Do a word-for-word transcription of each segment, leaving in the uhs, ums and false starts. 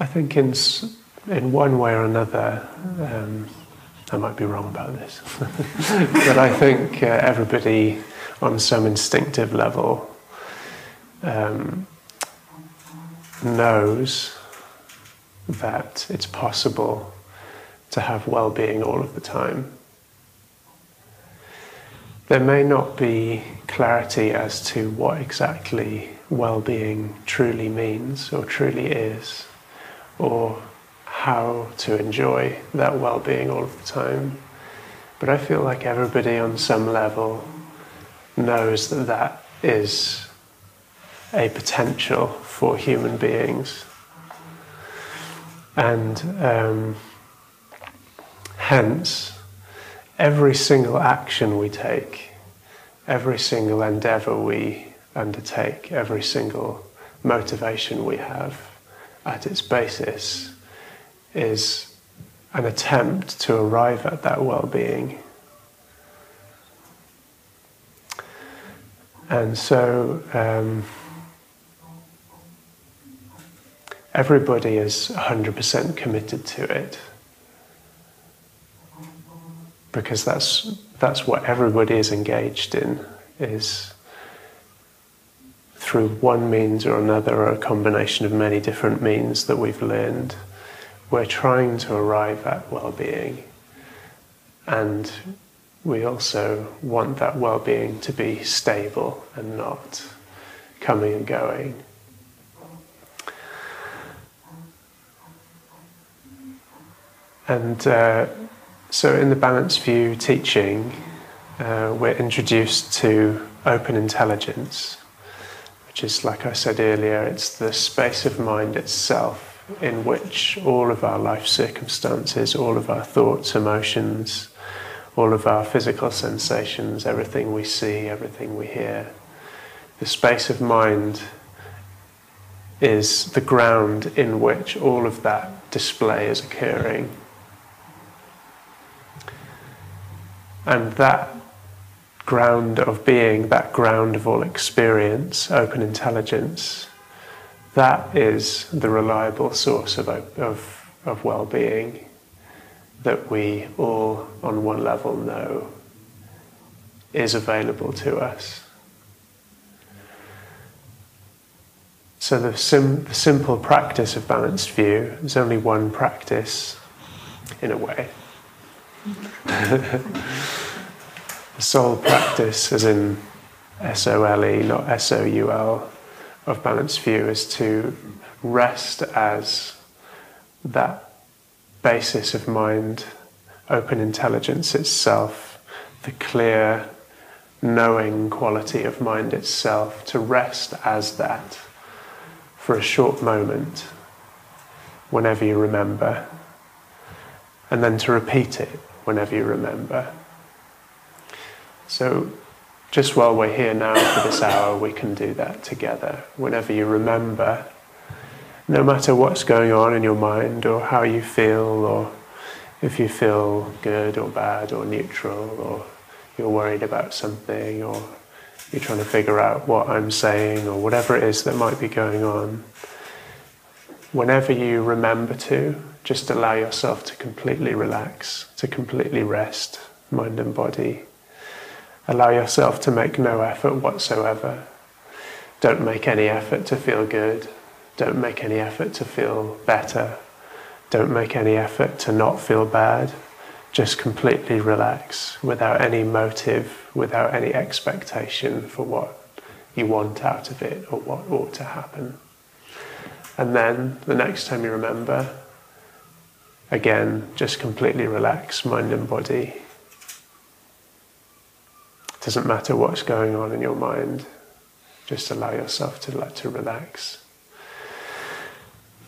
I think in in one way or another, um, I might be wrong about this, but I think uh, everybody on some instinctive level um, knows that it's possible to have well-being all of the time. There may not be clarity as to what exactly well-being truly means or truly is, or how to enjoy that well-being all of the time. But I feel like everybody on some level knows that that is a potential for human beings. And um, hence, every single action we take, every single endeavour we undertake, every single motivation we have at its basis is an attempt to arrive at that well-being. And so um, everybody is one hundred percent committed to it, because that's that's what everybody is engaged in, is through one means or another, or a combination of many different means that we've learned, we're trying to arrive at well-being. And we also want that well-being to be stable and not coming and going. And uh, so in the Balanced View teaching, uh, we're introduced to open intelligence, which is, like I said earlier, it's the space of mind itself in which all of our life circumstances, all of our thoughts, emotions, all of our physical sensations, everything we see, everything we hear, the space of mind is the ground in which all of that display is occurring. And that ground of being, that ground of all experience, open intelligence, that is the reliable source of, of, of well-being that we all, on one level, know is available to us. So the, sim the simple practice of Balanced View, there's only one practice, in a way. The sole practice, as in S O L E, not S O U L, of Balanced View is to rest as that basis of mind, open intelligence itself, the clear, knowing quality of mind itself, to rest as that for a short moment, whenever you remember, and then to repeat it whenever you remember. So just while we're here now for this hour, we can do that together. Whenever you remember, no matter what's going on in your mind or how you feel, or if you feel good or bad or neutral, or you're worried about something, or you're trying to figure out what I'm saying, or whatever it is that might be going on, whenever you remember to, just allow yourself to completely relax, to completely rest, mind and body. Allow yourself to make no effort whatsoever. Don't make any effort to feel good. Don't make any effort to feel better. Don't make any effort to not feel bad. Just completely relax without any motive, without any expectation for what you want out of it or what ought to happen. And then the next time you remember, again, just completely relax, mind and body. Doesn't matter what's going on in your mind, just allow yourself to like to relax.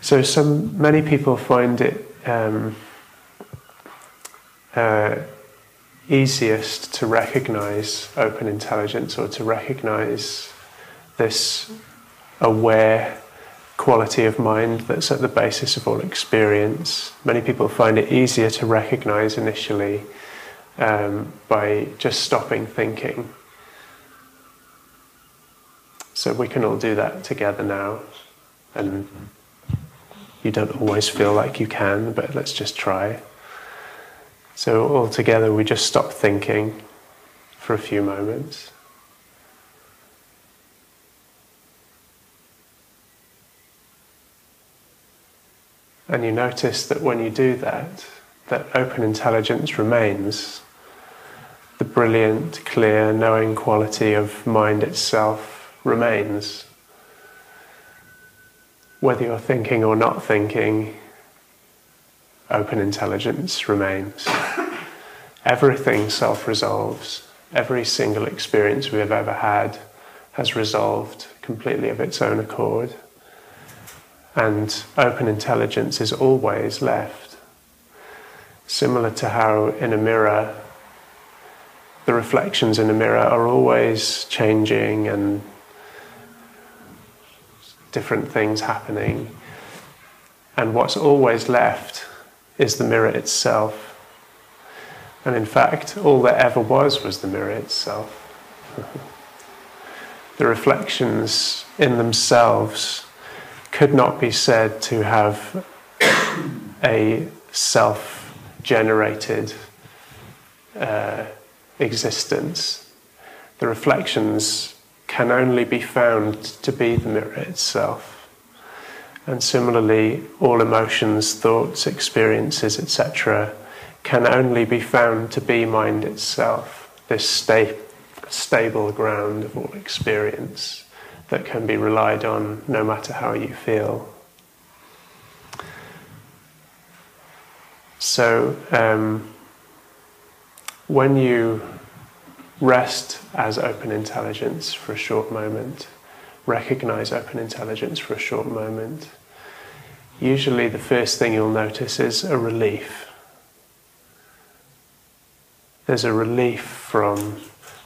So some many people find it um, uh, easiest to recognize open intelligence, or to recognize this aware quality of mind that's at the basis of all experience. Many people find it easier to recognize initially Um, by just stopping thinking. So we can all do that together now, and you don't always feel like you can, but let's just try. So altogether, we just stop thinking for a few moments. And you notice that when you do that, that open intelligence remains. The brilliant, clear, knowing quality of mind itself remains. Whether you're thinking or not thinking, open intelligence remains. Everything self-resolves. Every single experience we have ever had has resolved completely of its own accord. And open intelligence is always left. Similar to how in a mirror, the reflections in a mirror are always changing and different things happening. And what's always left is the mirror itself. And in fact, all that ever was was the mirror itself. The reflections in themselves could not be said to have a self-generated uh, existence. The reflections can only be found to be the mirror itself. And similarly, all emotions, thoughts, experiences, et cetera can only be found to be mind itself, this sta- stable ground of all experience that can be relied on no matter how you feel. So um, when you rest as open intelligence for a short moment, recognize open intelligence for a short moment, usually the first thing you'll notice is a relief. There's a relief from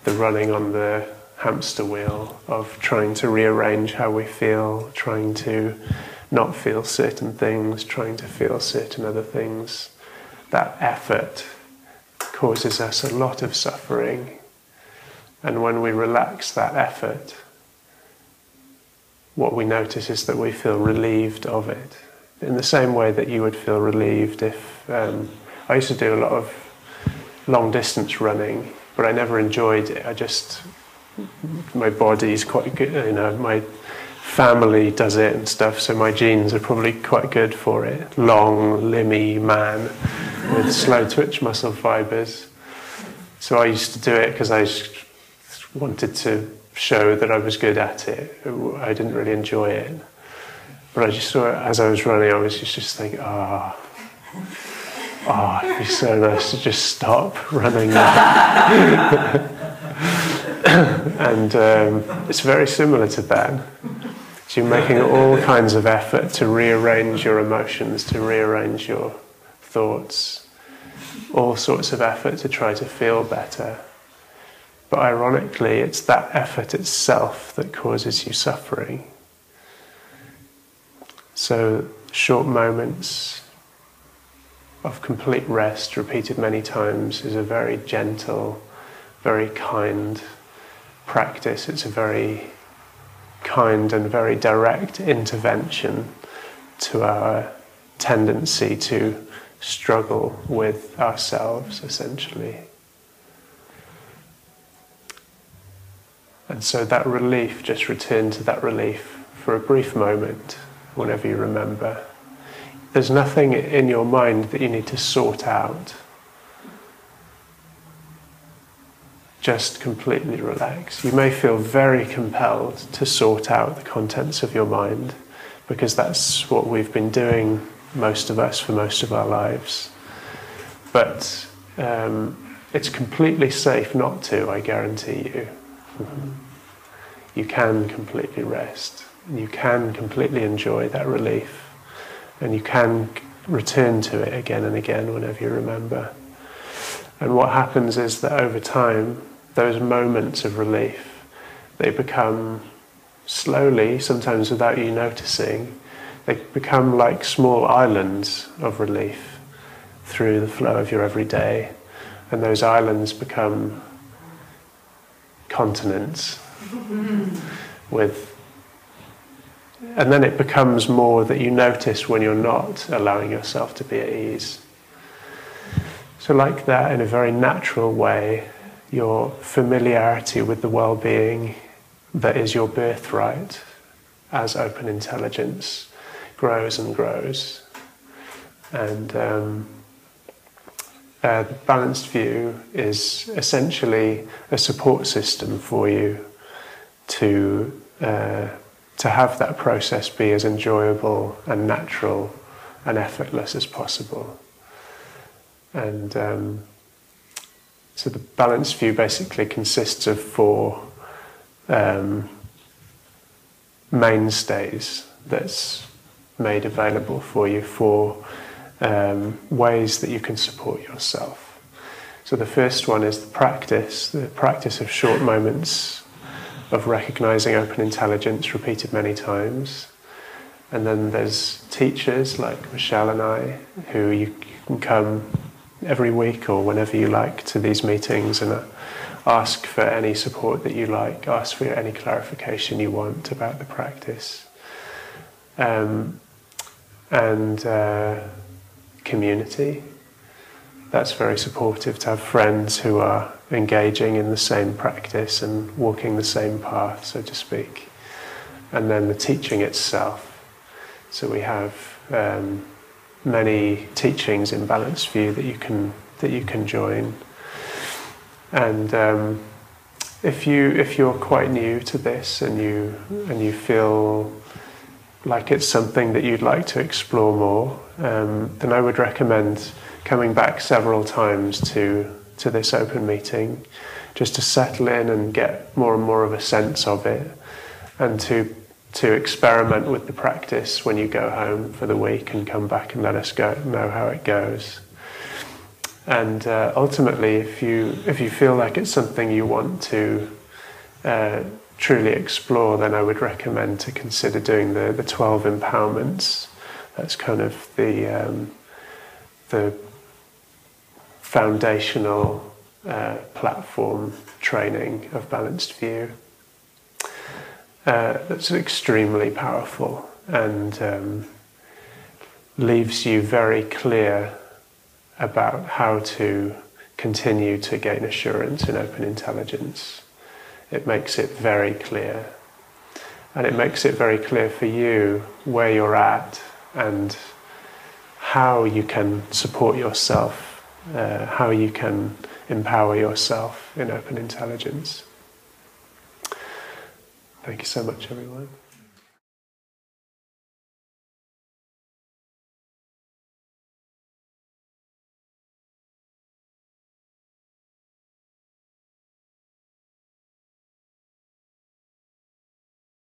the running on the hamster wheel of trying to rearrange how we feel, trying to not feel certain things, trying to feel certain other things. That effort causes us a lot of suffering. And when we relax that effort, what we notice is that we feel relieved of it. In the same way that you would feel relieved if... Um, I used to do a lot of long-distance running, but I never enjoyed it. I just... My body's quite good, you know, my family does it and stuff, so my genes are probably quite good for it. Long, limby man with slow twitch muscle fibers. So I used to do it because I just wanted to show that I was good at it. I didn't really enjoy it. But I just saw it as I was running, I was just, just thinking, ah, oh, oh, it'd be so nice to just stop running. And um, it's very similar to that. So you're making all kinds of effort to rearrange your emotions, to rearrange your thoughts, all sorts of effort to try to feel better. But ironically, it's that effort itself that causes you suffering. So short moments of complete rest, repeated many times, is a very gentle, very kind practice. It's a very kind and very direct intervention to our tendency to struggle with ourselves, essentially. And so that relief, just return to that relief for a brief moment, whenever you remember. There's nothing in your mind that you need to sort out. Just completely relax. You may feel very compelled to sort out the contents of your mind, because that's what we've been doing, most of us, for most of our lives. But um, it's completely safe not to, I guarantee you. Mm-hmm. You can completely rest. You can completely enjoy that relief. And you can return to it again and again whenever you remember. And what happens is that over time, those moments of relief, they become slowly, sometimes without you noticing, they become like small islands of relief through the flow of your everyday. And those islands become continents with And then it becomes more that you notice when you're not allowing yourself to be at ease. So like that, in a very natural way, your familiarity with the well-being that is your birthright as open intelligence grows and grows. And um, uh, the Balanced View is essentially a support system for you to uh, to have that process be as enjoyable and natural and effortless as possible. And um, so the Balanced View basically consists of four um, mainstays that's made available for you, four um, ways that you can support yourself. So the first one is the practice, the practice of short moments of recognizing open intelligence repeated many times. And then there's teachers like Michelle and I, who you can come every week or whenever you like to these meetings and ask for any support that you like, ask for any clarification you want about the practice. Um, and uh, community, that's very supportive to have friends who are engaging in the same practice and walking the same path, so to speak. And then the teaching itself. So we have um, many teachings in Balanced View that you can that you can join. And um, if you if you're quite new to this and you and you feel like it's something that you'd like to explore more, um, then I would recommend coming back several times to. to this open meeting, just to settle in and get more and more of a sense of it, and to to experiment with the practice when you go home for the week and come back and let us go know how it goes. And uh, ultimately, if you if you feel like it's something you want to uh, truly explore, then I would recommend to consider doing the the twelve empowerments. That's kind of the um, the foundational uh, platform training of Balanced View. Uh, that's extremely powerful and um, leaves you very clear about how to continue to gain assurance in open intelligence. It makes it very clear. And it makes it very clear for you where you're at and how you can support yourself, Uh, how you can empower yourself in open intelligence. Thank you so much, everyone.